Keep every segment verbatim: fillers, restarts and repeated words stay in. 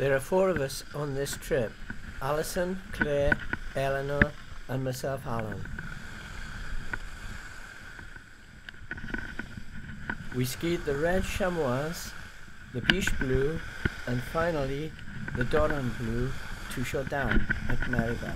There are four of us on this trip: Alison, Claire, Eleanor, and myself, Alan. We skied the red Chamois, the Biche Blue, and finally the Doran Blue to Chaudanne at Meribel.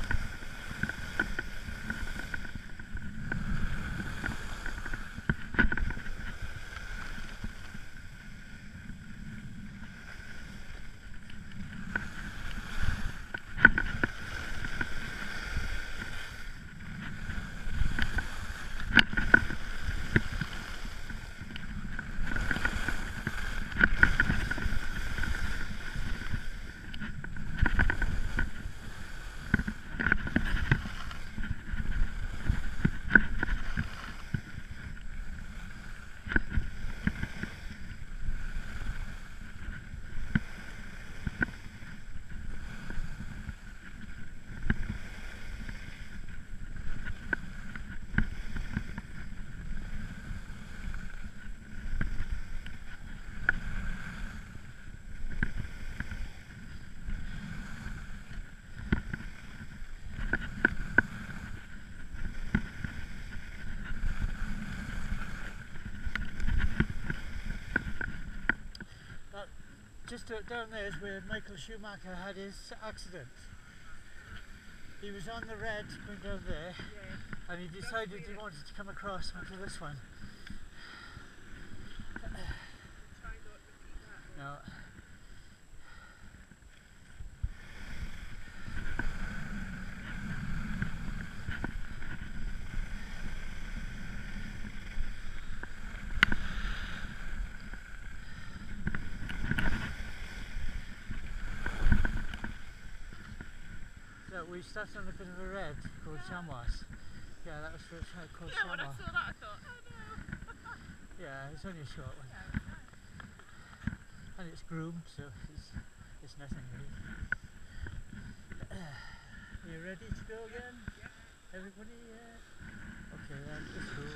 Just down there is where Michael Schumacher had his accident. He was on the red going down there, yeah, and he decided he wanted to come across onto this one. Try not to no. We started on a bit of a red called Chamois. Yeah, that was for a track called Chamois. Yeah, when I saw that I thought, oh no! Yeah, it's only a short one. Yeah. And it's groomed, so it's, it's nothing really. Are you ready to go again? Yeah. Everybody? Yeah. Okay then, let's go.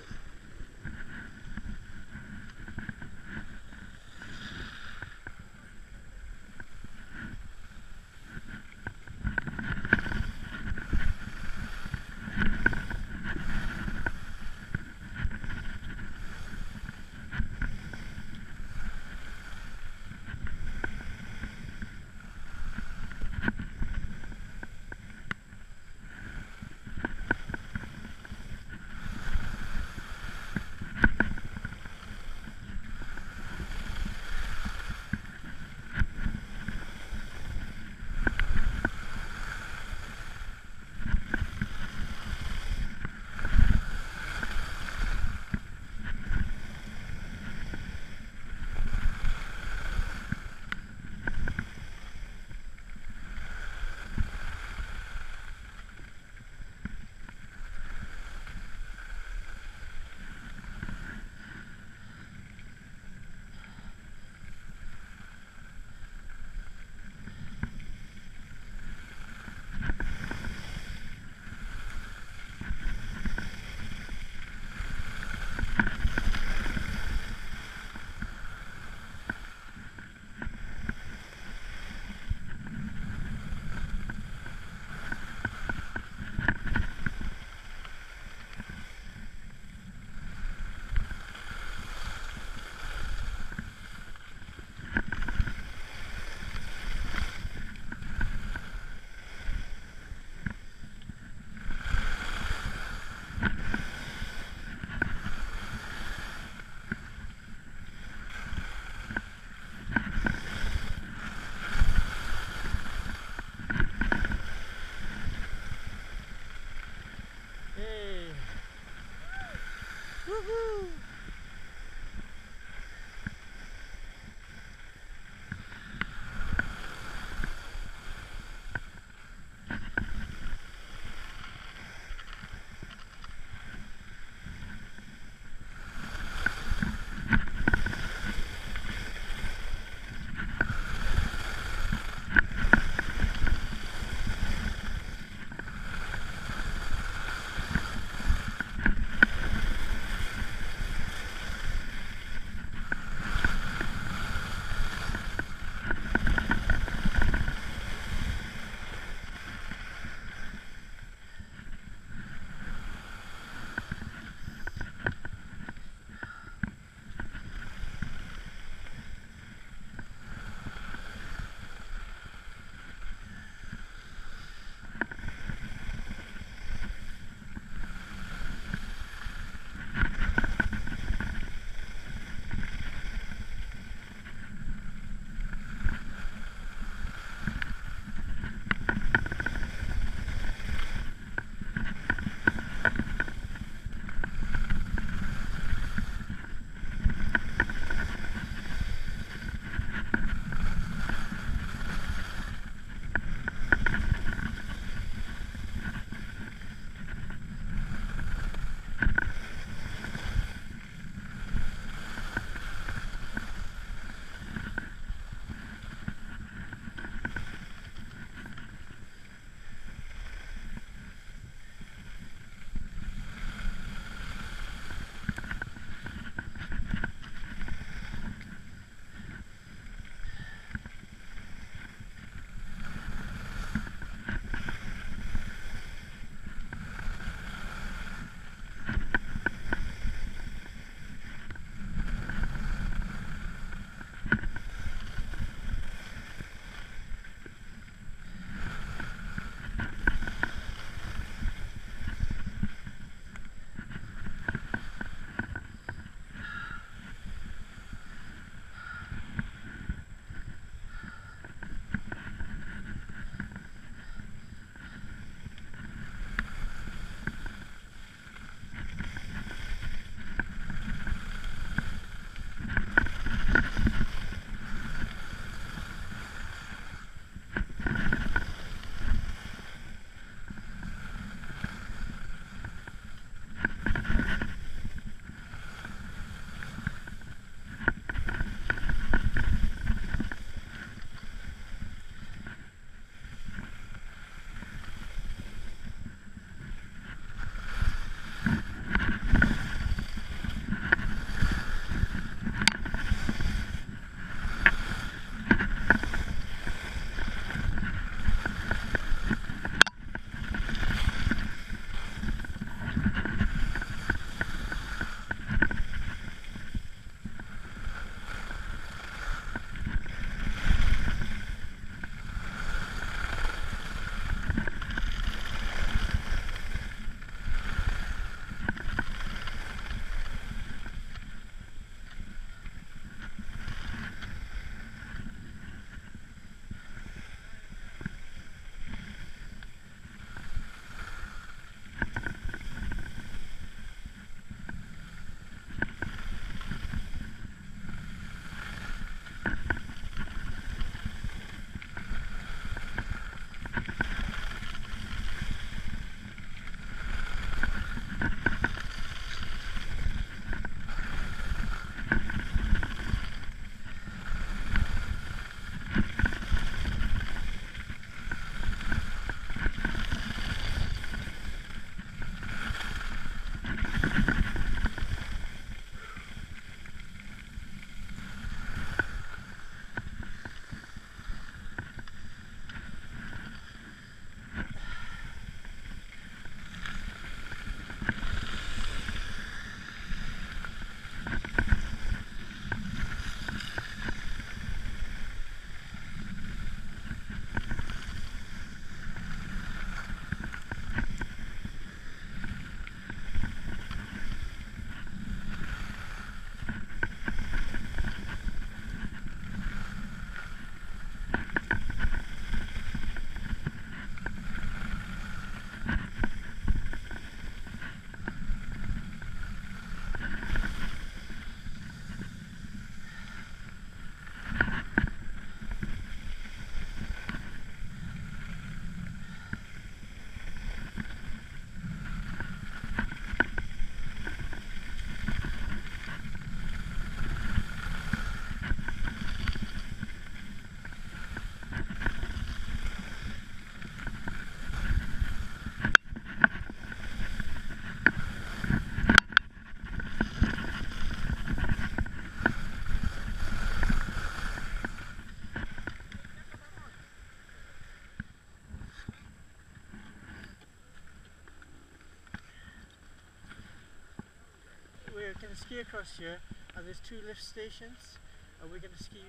ski across here, and there's two lift stations, and we're going to ski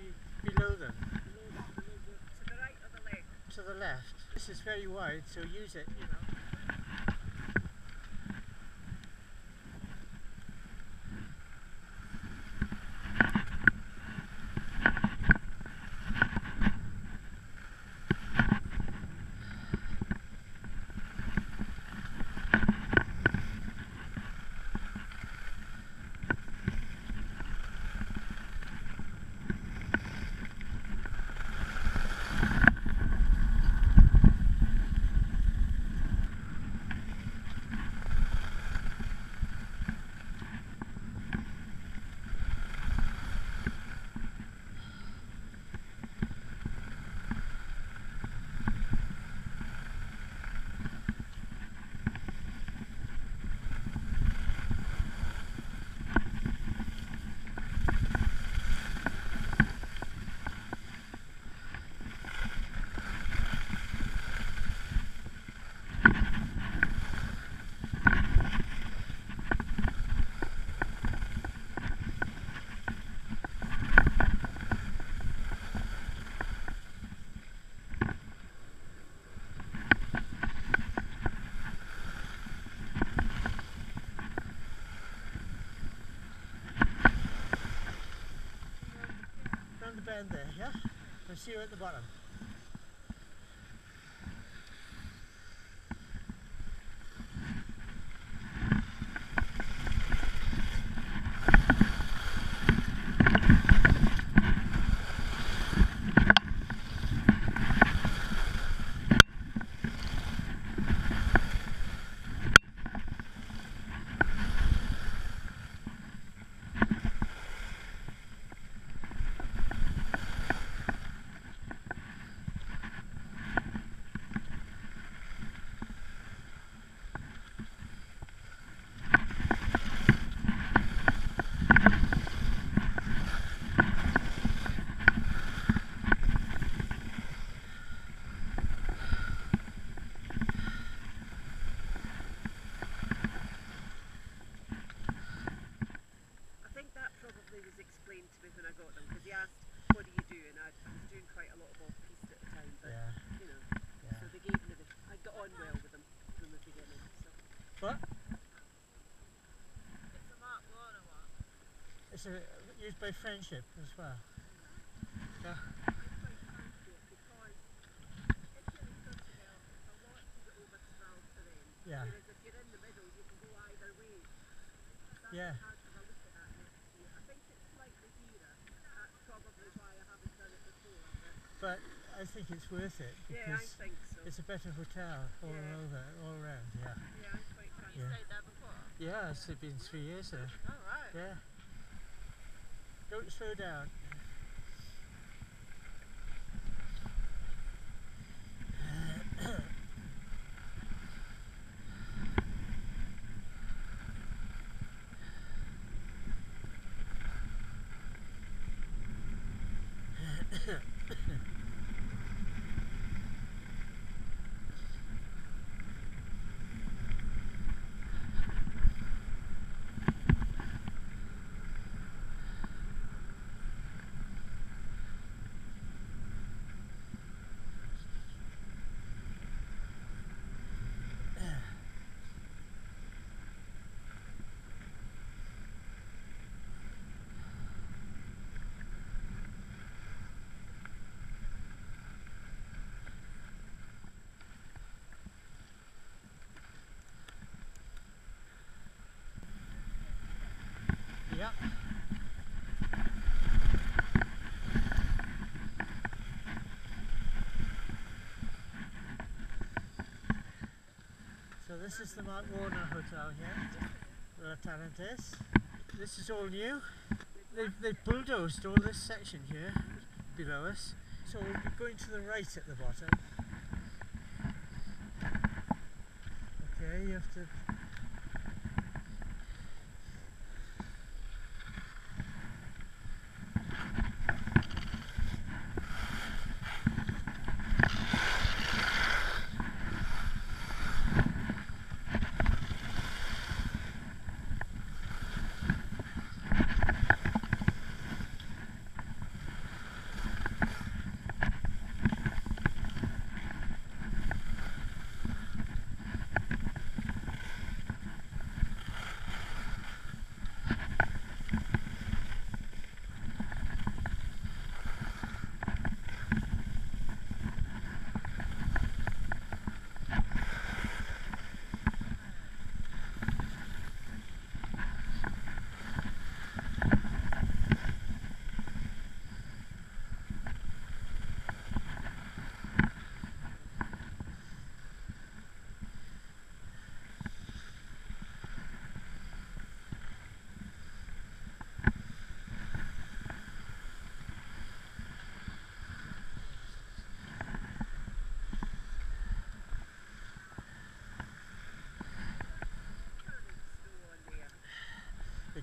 below them. To the right or the left? To the left. This is very wide, so use it, you know. There, yeah? And see you at the bottom. What? It's a Mark Warner one. It's a, used by friendship as well. Yeah. Yeah. Whereas if you're in the middle, you can go either way. Yeah. I think it's slightly dearer. That's probably why I haven't done it before. But I think it's worth it because yeah, I think so. It's a better hotel all yeah. over, all around. Yeah. Yeah. Yeah. You stayed there before? Yeah, it's been three years there. Oh, right. Yeah. Don't slow down. Yeah. So this is the Mark Warner Hotel here, where our tenant is. This is all new. They've, they've bulldozed all this section here below us. So we'll be going to the right at the bottom. Okay, you have to...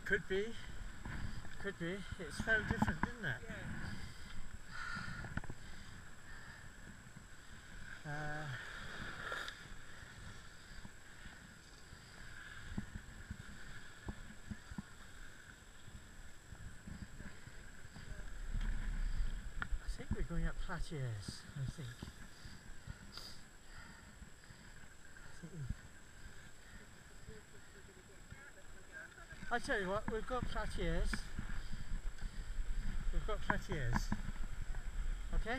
Could be. Could be. It's so different, isn't it? Yeah. Uh, I think we're going up Plattiers, I think. I think we I tell you what, we've got Plattiers. We've got Plattiers. Okay?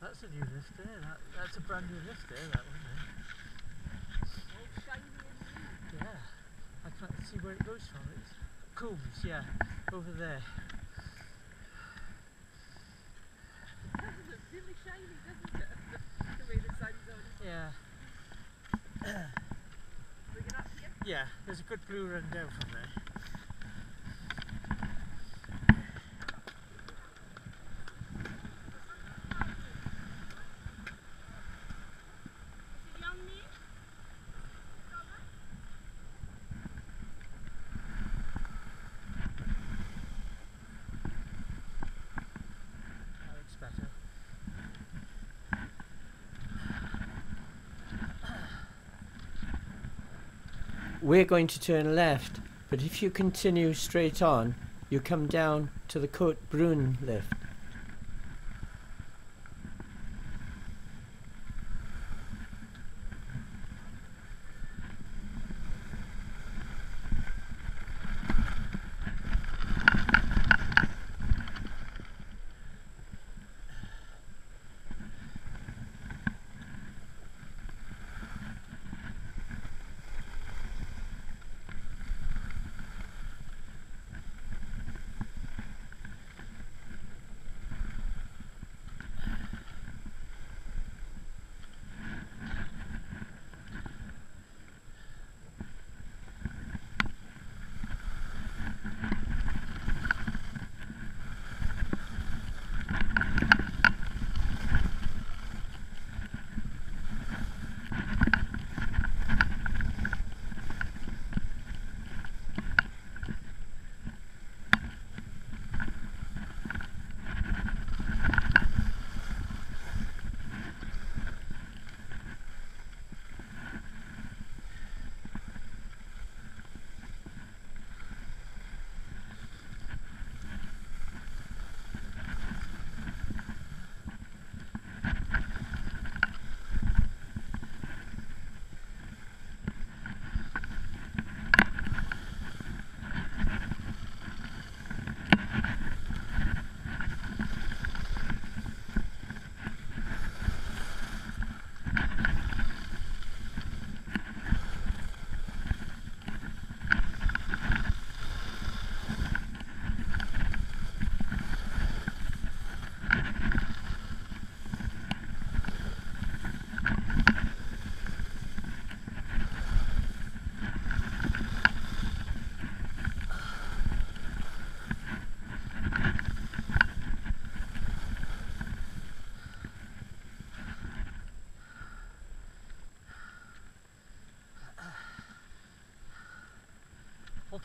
That's a new lift there, eh? that, that's a brand new lift there, eh? that one there. Yeah, I can't see where it goes from, it's Coombs, yeah, over there. That looks really shiny, doesn't it? The way the sun's on. Yeah. We get up here? Yeah, there's a good blue run down from there. We're going to turn left, but if you continue straight on, you come down to the Cote Brun lift.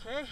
Okay.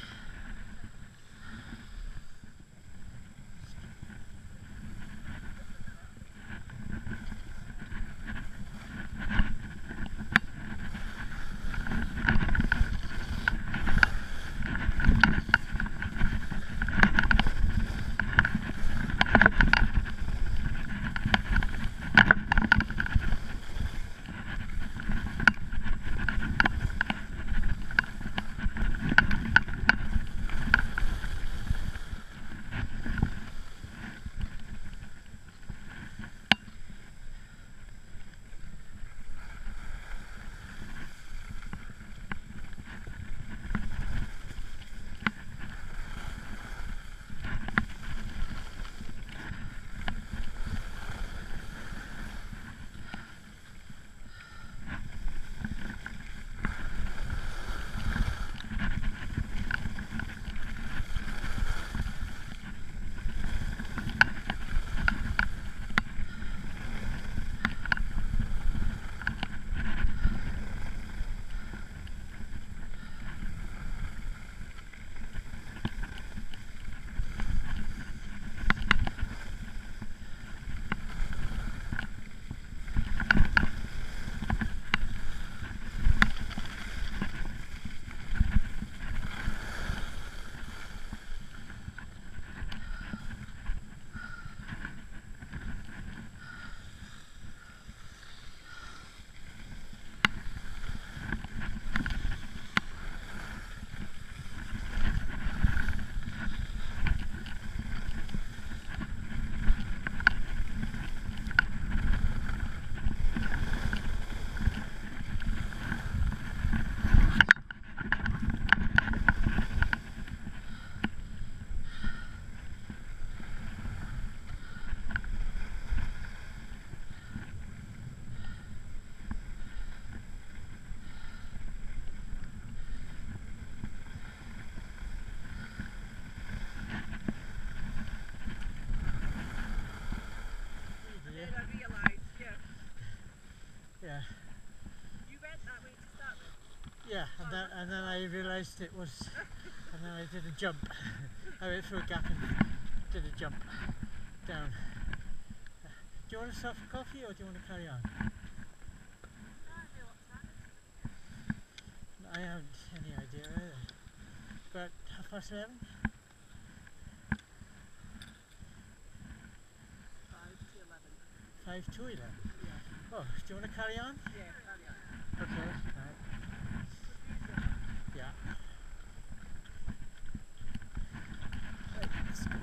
Yeah, and then, and then I realised it was, and then I did a jump. I went through a gap and did a jump down. Uh, do you want to start for coffee or do you want to carry on? I haven't any idea either. About half past eleven? Five to eleven. Five to eleven? Yeah. Oh, do you want to carry on? Yeah, carry on. Okay, right. Yeah. Right, let's go.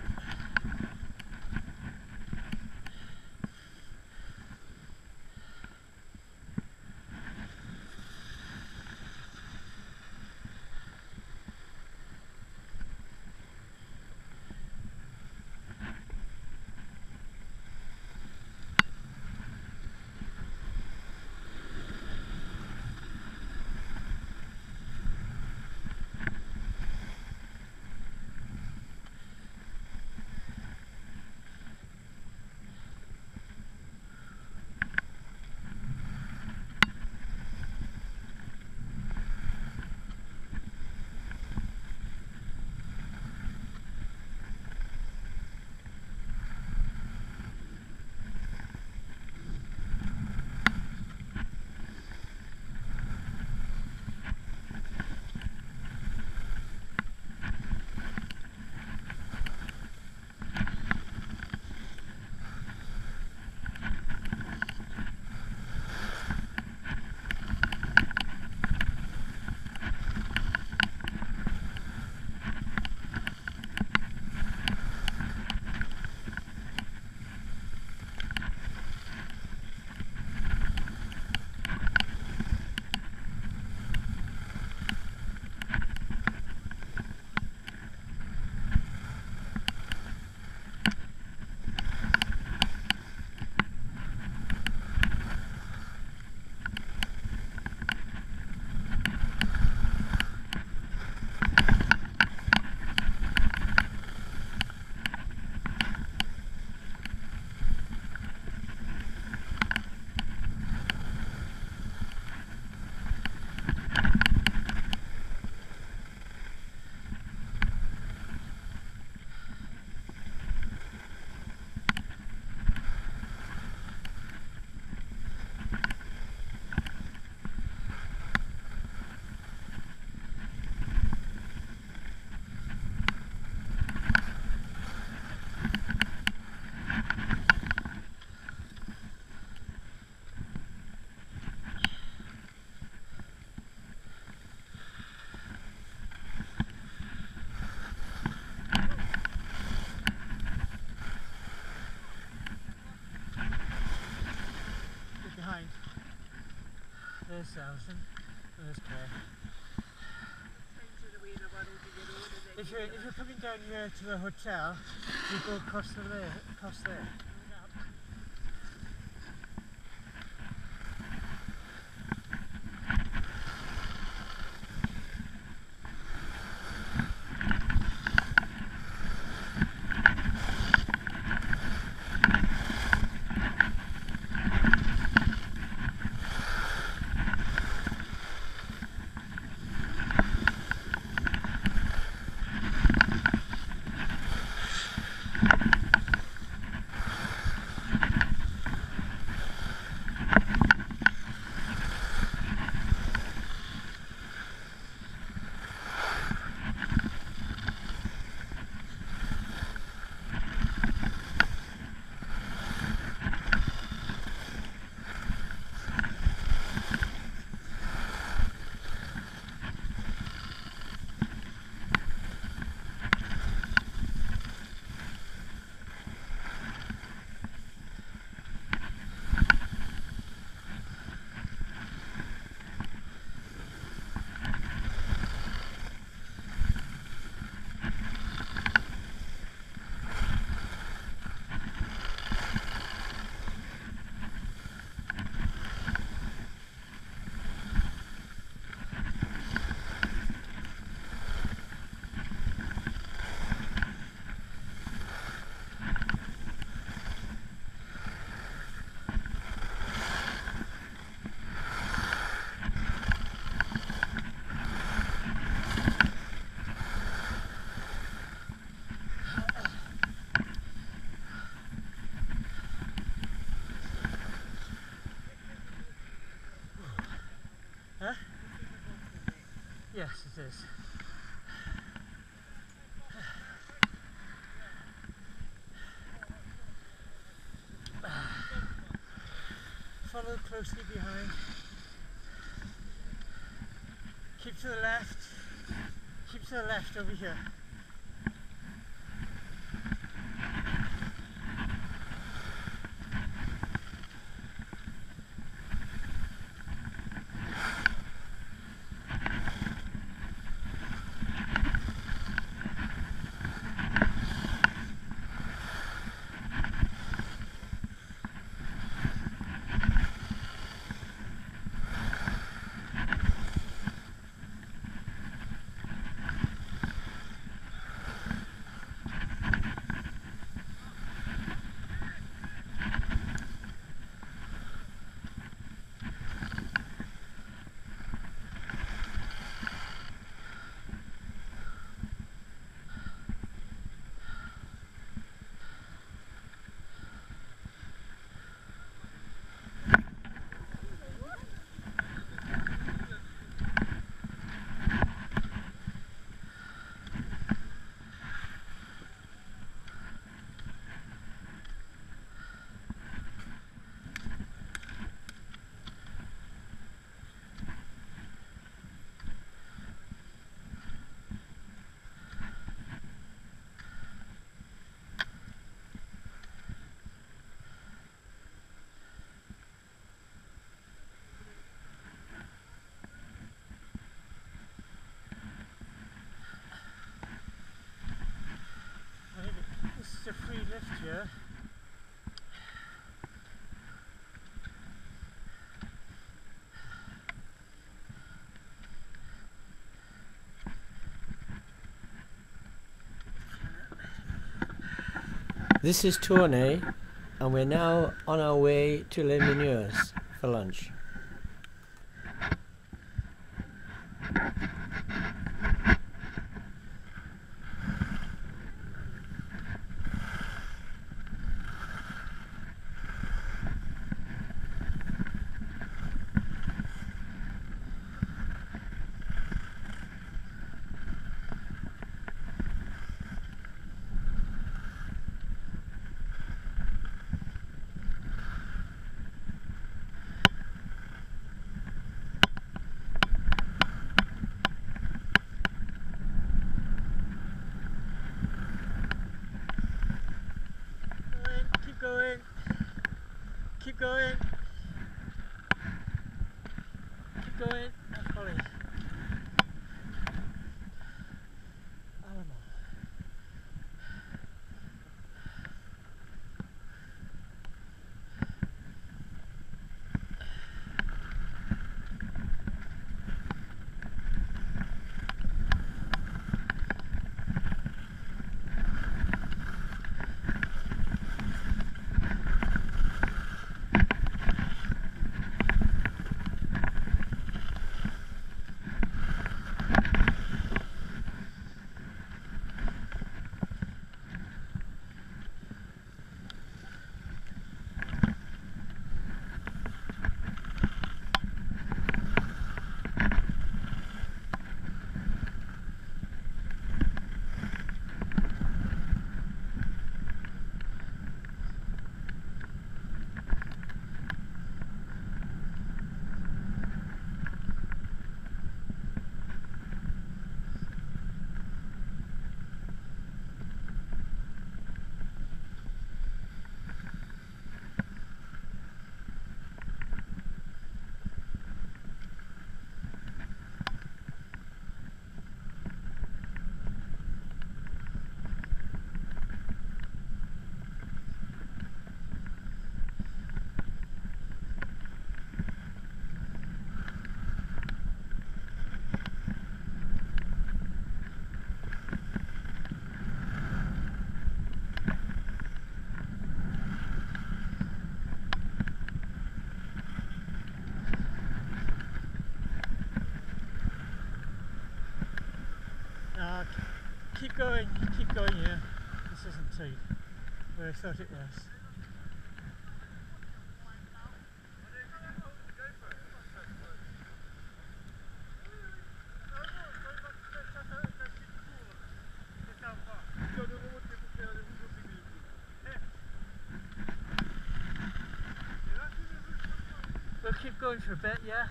There's Alison, there's Claire. If you're, if you're coming down here to the hotel, you go across the there, across there. Yes, it is. Follow closely behind. Keep to the left. Keep to the left over here. A free lift here. This is Tournai, and we're now on our way to Les Menuires for lunch. Keep going. Keep going. Oh, golly. Oh, no. Keep going, keep going here. This isn't tight where I thought it was. going for a bit, yeah.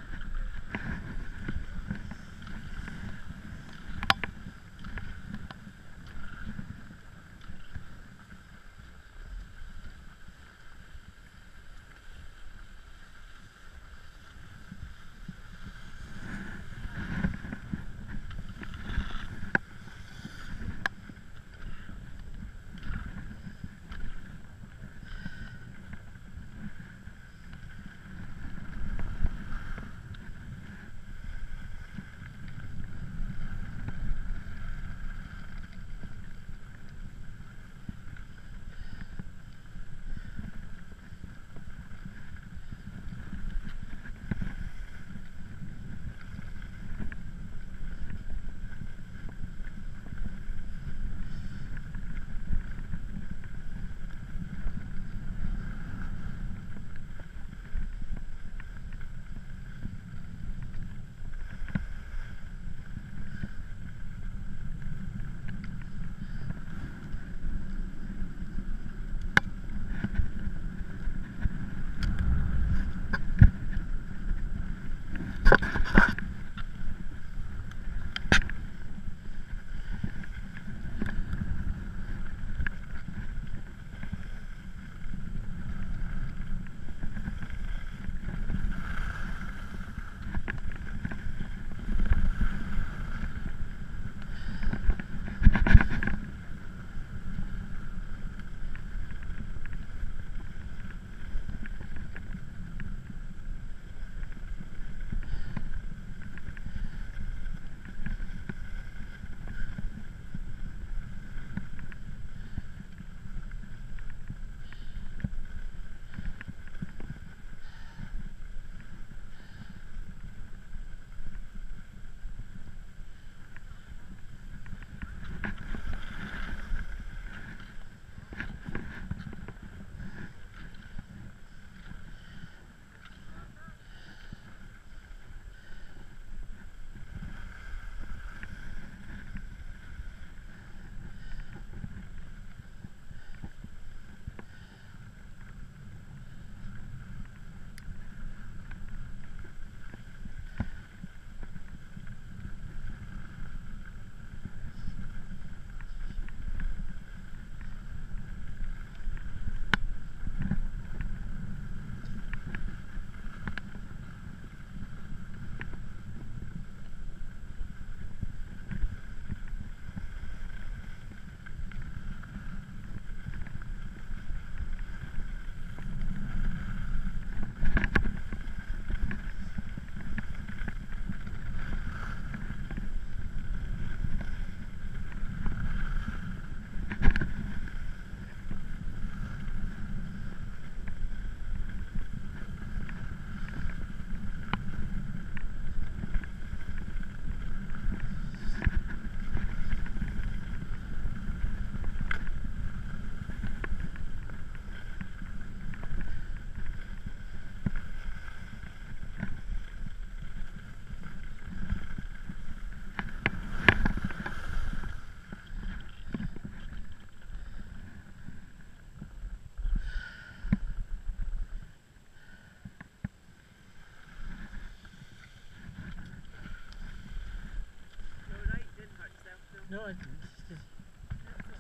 No, I didn't. Did,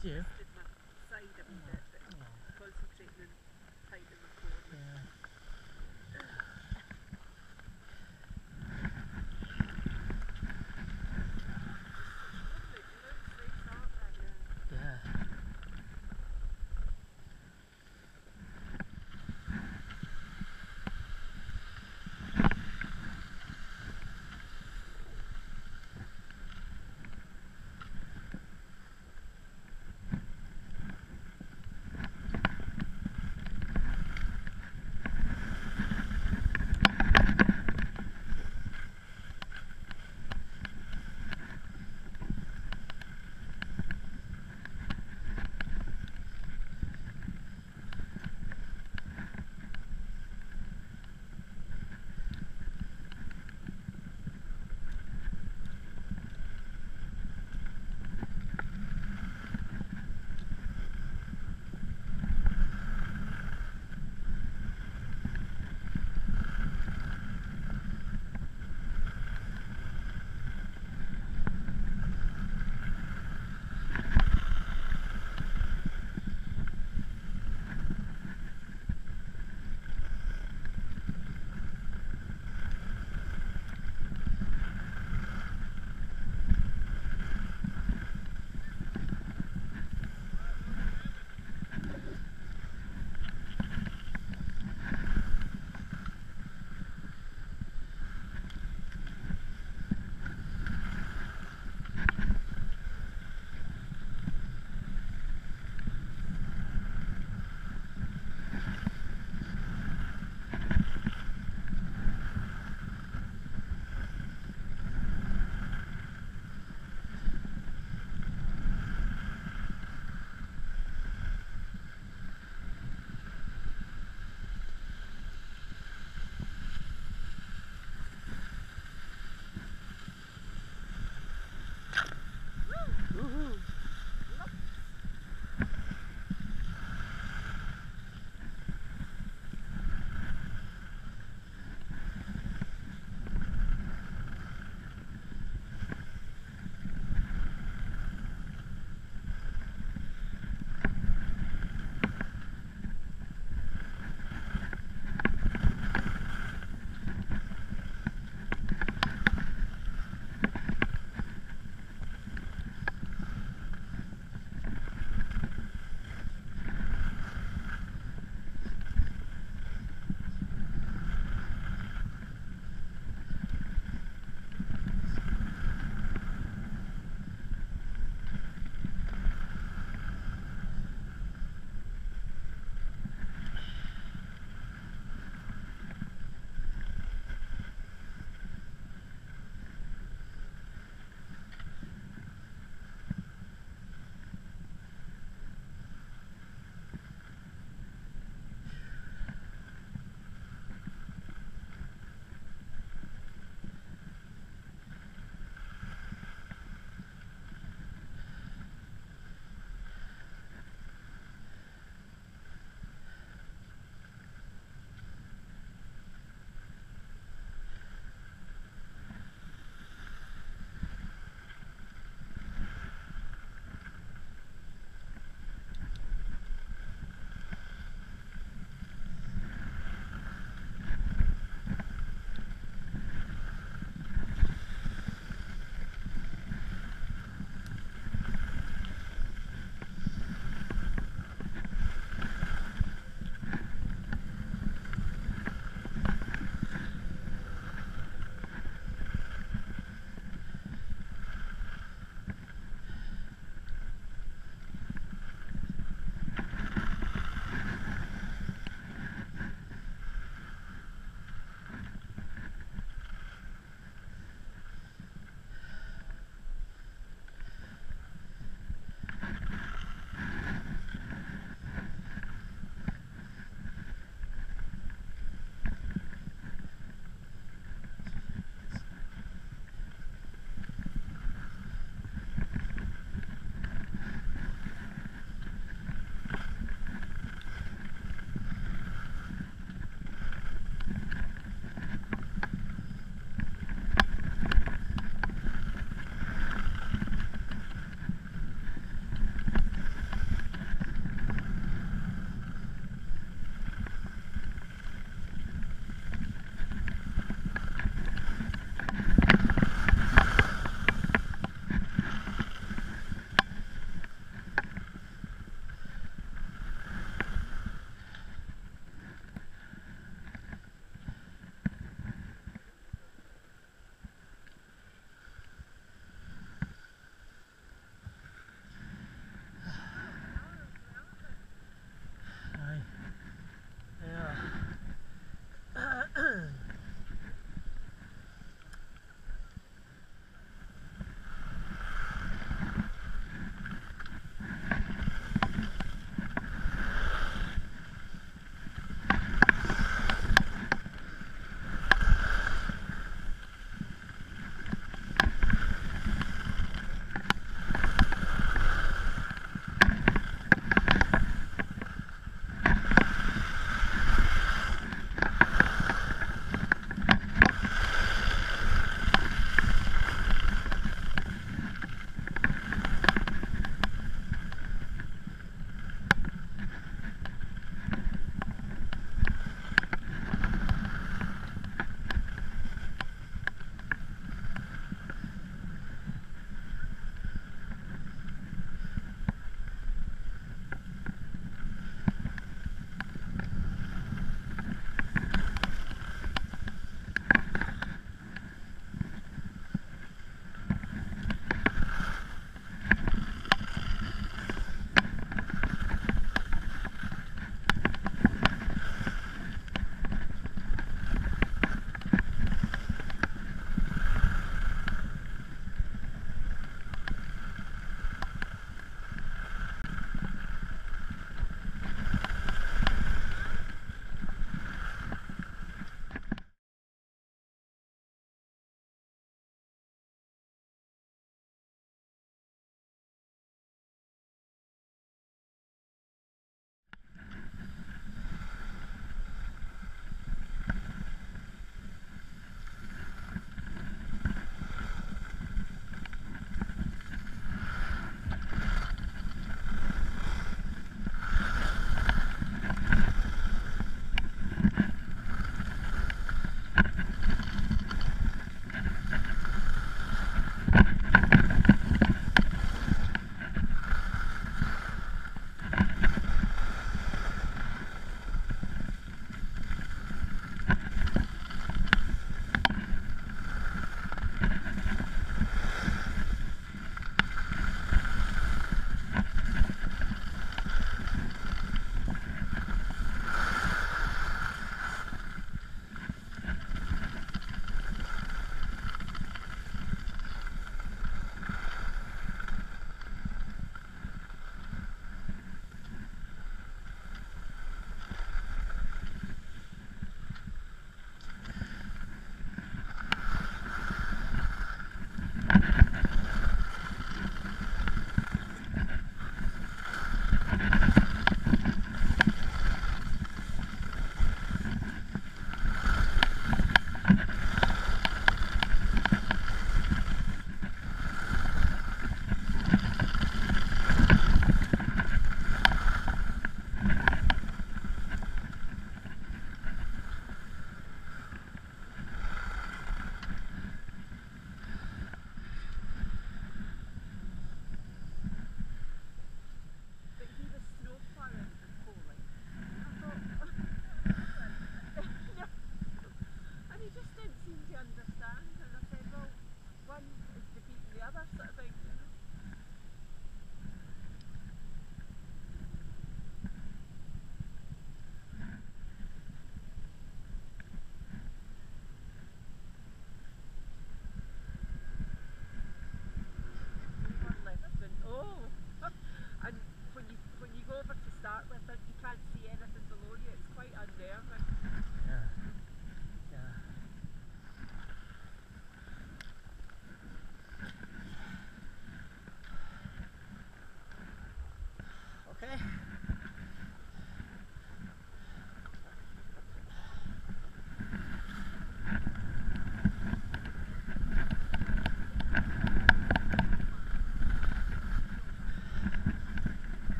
did you? I just did my side a wee bit, but concentrating on tightening my core. Yeah.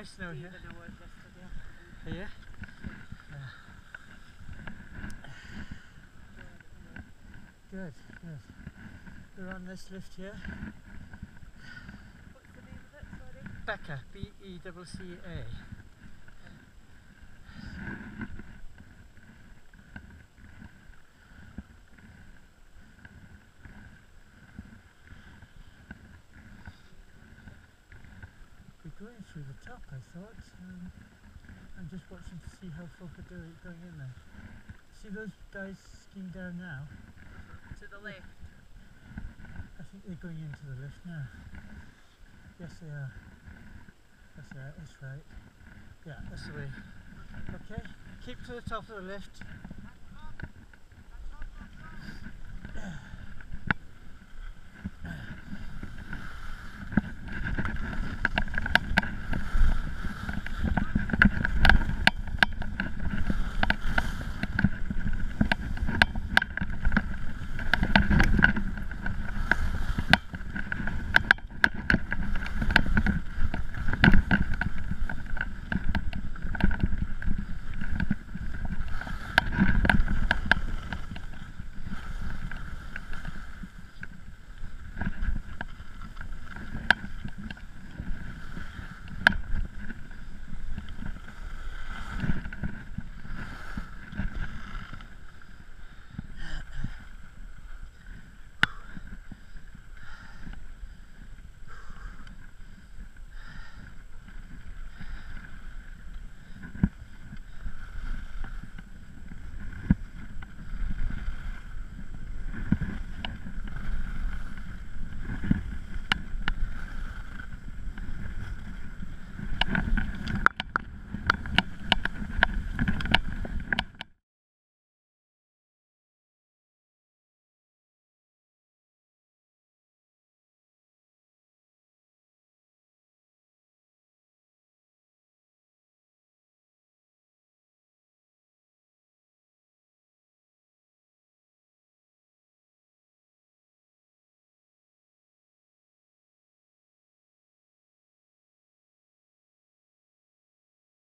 nice snow here. Here? Yeah. Good, good. We're on this lift here. What's the name of it, sorry? Becca, B E C C A. Going through the top, I thought. Um, I'm just watching to see how folk are doing going in there. See those guys skiing down now? To the left. I think they're going into the lift now. Yes, they are. That's right. That's right. Yeah, that's the way. Okay. Keep to the top of the lift.